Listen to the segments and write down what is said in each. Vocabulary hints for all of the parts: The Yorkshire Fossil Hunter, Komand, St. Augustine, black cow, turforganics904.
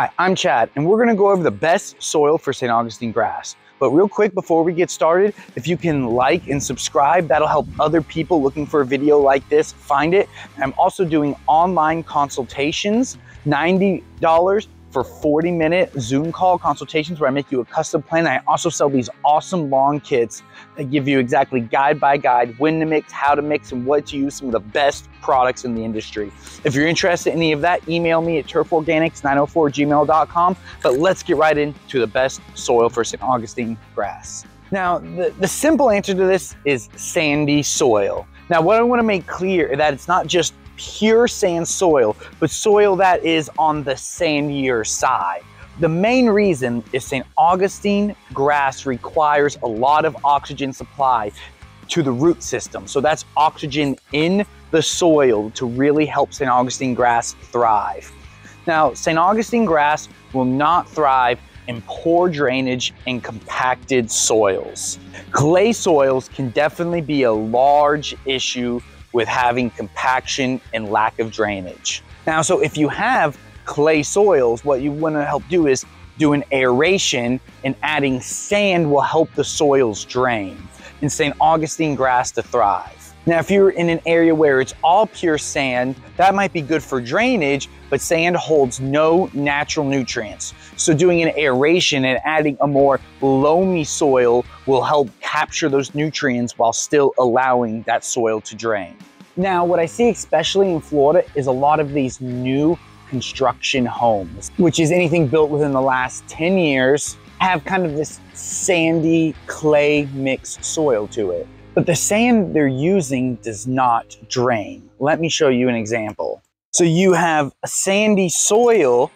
Hi, I'm Chad, and we're gonna go over the best soil for St. Augustine grass. But real quick, before we get started, if you can like and subscribe, that'll help other people looking for a video like this find it. And I'm also doing online consultations, $90 for 40-minute Zoom call consultations where I make you a custom plan. I also sell these awesome lawn kits that give you exactly guide by guide, when to mix, how to mix, and what to use, some of the best products in the industry. If you're interested in any of that, email me at turforganics904@gmail.com. But let's get right into the best soil for St. Augustine grass. Now, the simple answer to this is sandy soil. Now, what I wanna make clear is that it's not just pure sand soil, but soil that is on the sandier side. The main reason is St. Augustine grass requires a lot of oxygen supply to the root system. So that's oxygen in the soil to really help St. Augustine grass thrive. Now, St. Augustine grass will not thrive in poor drainage and compacted soils. Clay soils can definitely be a large issue with having compaction and lack of drainage. Now, so if you have clay soils, what you wanna help do is do an aeration, and adding sand will help the soils drain and St. Augustine grass to thrive. Now, if you're in an area where it's all pure sand, that might be good for drainage, but sand holds no natural nutrients. So doing an aeration and adding a more loamy soil will help capture those nutrients while still allowing that soil to drain. Now, what I see especially in Florida is a lot of these new construction homes, which is anything built within the last 10 years, have kind of this sandy clay mixed soil to it. But the sand they're using does not drain. Let me show you an example. So you have a sandy soil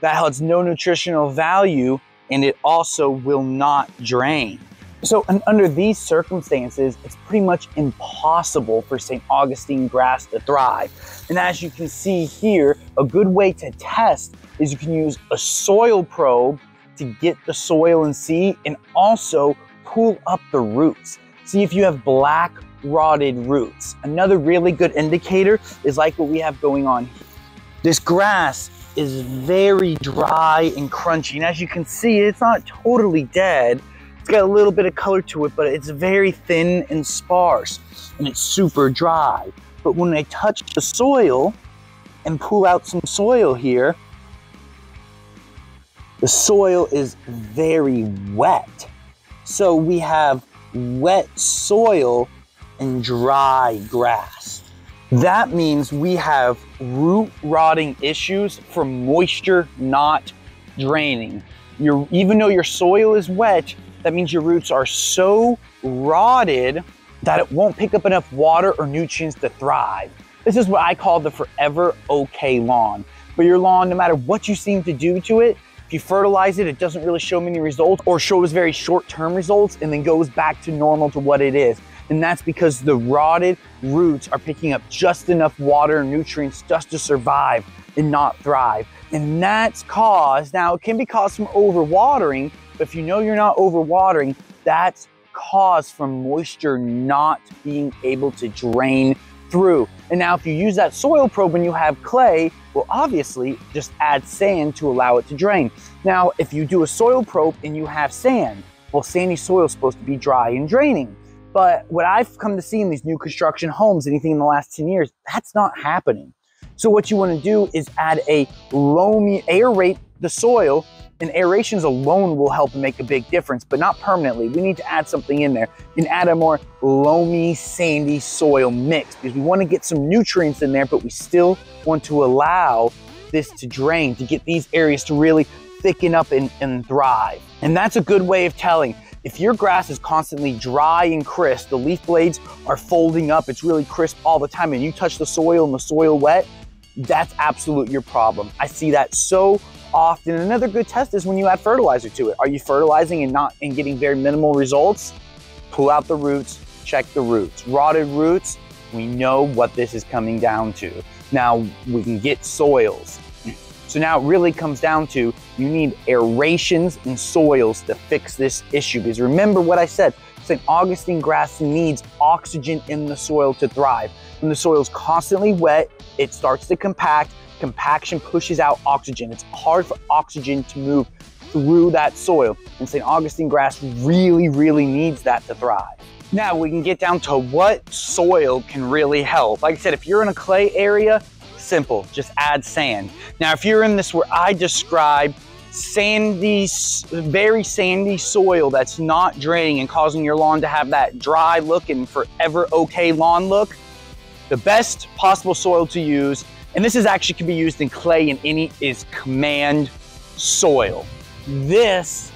that has no nutritional value, and it also will not drain. So under these circumstances, it's pretty much impossible for St. Augustine grass to thrive. And as you can see here, a good way to test is you can use a soil probe to get the soil and see, and also pull up the roots. See if you have black rotted roots. Another really good indicator is like what we have going on here. This grass is very dry and crunchy. And as you can see, it's not totally dead. It's got a little bit of color to it, but it's very thin and sparse, and it's super dry. But when I touch the soil and pull out some soil here, the soil is very wet. So we have wet soil and dry grass. That means we have root rotting issues from moisture not draining. Even though your soil is wet, that means your roots are so rotted that it won't pick up enough water or nutrients to thrive. This is what I call the forever okay lawn. But your lawn, no matter what you seem to do to it, if you fertilize it, it doesn't really show many results, or shows very short-term results, and then goes back to normal to what it is. And that's because the rotted roots are picking up just enough water and nutrients just to survive and not thrive. And that's caused, now it can be caused from overwatering, but if you know you're not overwatering, that's caused from moisture not being able to drain through. And now if you use that soil probe and you have clay, well, obviously just add sand to allow it to drain. Now, if you do a soil probe and you have sand, well, sandy soil is supposed to be dry and draining. But what I've come to see in these new construction homes, anything in the last 10 years, that's not happening. So what you wanna do is add a loamy, aerate the soil, and aerations alone will help make a big difference, but not permanently. We need to add something in there and add a more loamy, sandy soil mix, because we wanna get some nutrients in there, but we still want to allow this to drain, to get these areas to really thicken up and thrive. And that's a good way of telling. If your grass is constantly dry and crisp, the leaf blades are folding up, it's really crisp all the time, and you touch the soil and the soil wet, that's absolutely your problem. I see that so often. Another good test is when you add fertilizer to it. Are you fertilizing and getting very minimal results? Pull out the roots, check the roots. Rotted roots, we know what this is coming down to. Now we can get soils. So now it really comes down to, you need aerations and soils to fix this issue. Because remember what I said, St. Augustine grass needs oxygen in the soil to thrive. When the soil is constantly wet, it starts to compact, Compaction pushes out oxygen. It's hard for oxygen to move through that soil, and St. Augustine grass really needs that to thrive. Now we can get down to what soil can really help. Like I said, if you're in a clay area, simple, just add sand. Now if you're in this where I describe sandy, very sandy soil that's not draining and causing your lawn to have that dry look and forever okay lawn look, the best possible soil to use, and this is actually can be used in clay and any, is Komand soil. This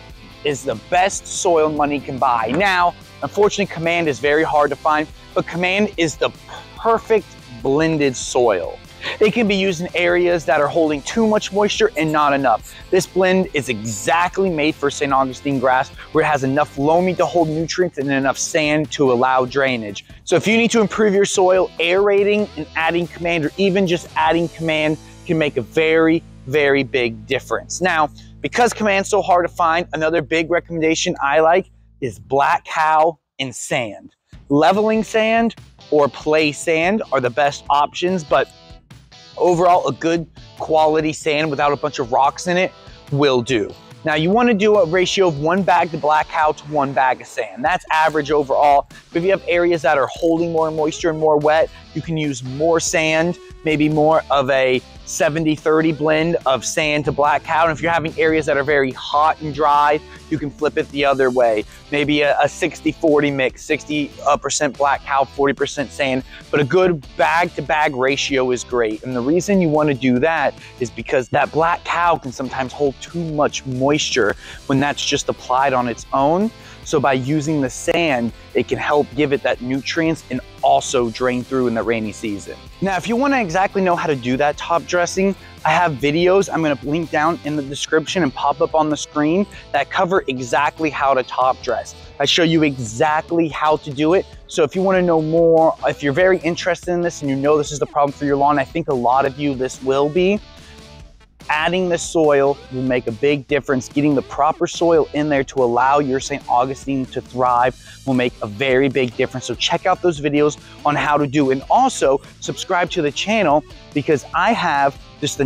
is the best soil money can buy. Now, unfortunately, Komand is very hard to find, but Komand is the perfect blended soil. It can be used in areas that are holding too much moisture and not enough. This blend is exactly made for St. Augustine grass, where it has enough loamy to hold nutrients and enough sand to allow drainage. So if you need to improve your soil, aerating and adding Komand, or even just adding Komand, can make a very big difference. Now, because Komand's so hard to find, another big recommendation I like is black cow and sand. Leveling sand or play sand are the best options, but overall, a good quality sand without a bunch of rocks in it will do. Now you want to do a ratio of 1 bag to black cow to 1 bag of sand. That's average overall. But if you have areas that are holding more moisture and more wet, you can use more sand, maybe more of a 70-30 blend of sand to black cow. And if you're having areas that are very hot and dry, you can flip it the other way. Maybe a 60-40 mix, 60% black cow, 40% sand. But a good bag-to-bag ratio is great. And the reason you want to do that is because that black cow can sometimes hold too much moisture when that's just applied on its own. So by using the sand, it can help give it that nutrients and also drain through in the rainy season. Now, if you want to exactly know how to do that top dressing, I have videos I'm going to link down in the description and pop up on the screen that cover exactly how to top dress. I show you exactly how to do it. So if you want to know more, if you're very interested in this and you know this is the problem for your lawn, I think a lot of you this will be, adding the soil will make a big difference. Getting the proper soil in there to allow your St. Augustine to thrive will make a very big difference. So check out those videos on how to do, and also subscribe to the channel, because I have just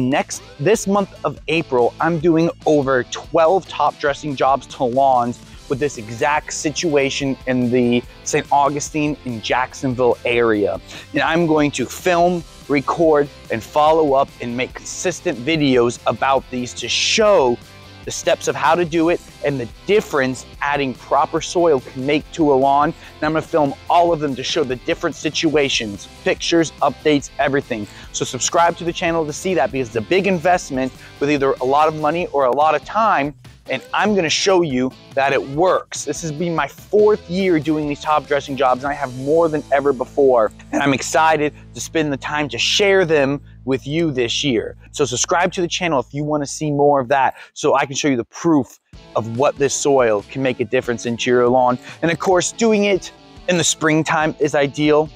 this month of April, I'm doing over 12 top dressing jobs to lawns with this exact situation in the St. Augustine and Jacksonville area. And I'm going to film, record, and follow up and make consistent videos about these to show the steps of how to do it and the difference adding proper soil can make to a lawn. And I'm gonna film all of them to show the different situations, pictures, updates, everything. So subscribe to the channel to see that, because it's a big investment with either a lot of money or a lot of time, and I'm gonna show you that it works. This has been my 4th year doing these top dressing jobs, and I have more than ever before. And I'm excited to spend the time to share them with you this year. So subscribe to the channel if you wanna see more of that, so I can show you the proof of what this soil can make a difference into your lawn. And of course, doing it in the springtime is ideal.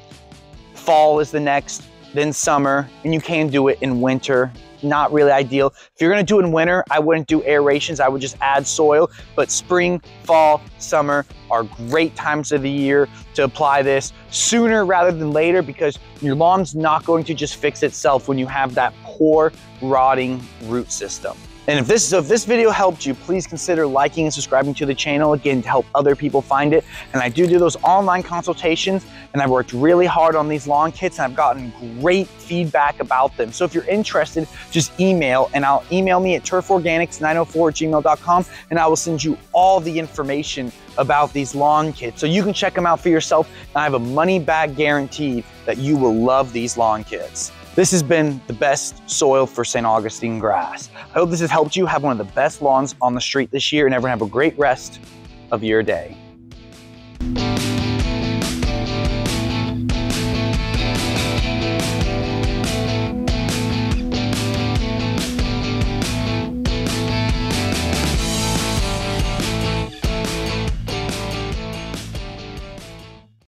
Fall is the next, then summer, and you can do it in winter. Not really ideal. If you're gonna do it in winter, I wouldn't do aerations, I would just add soil, but spring, fall, summer are great times of the year to apply this, sooner rather than later, because your lawn's not going to just fix itself when you have that poor, rotting root system. And if this video helped you, please consider liking and subscribing to the channel, again, to help other people find it. And I do those online consultations, and I've worked really hard on these lawn kits, and I've gotten great feedback about them. So if you're interested, just email, and I'll email me at turforganics904@gmail.com, and I will send you all the information about these lawn kits so you can check them out for yourself. And I have a money back guarantee that you will love these lawn kits. This has been the best soil for St. Augustine grass. I hope this has helped you have one of the best lawns on the street this year, and everyone have a great rest of your day.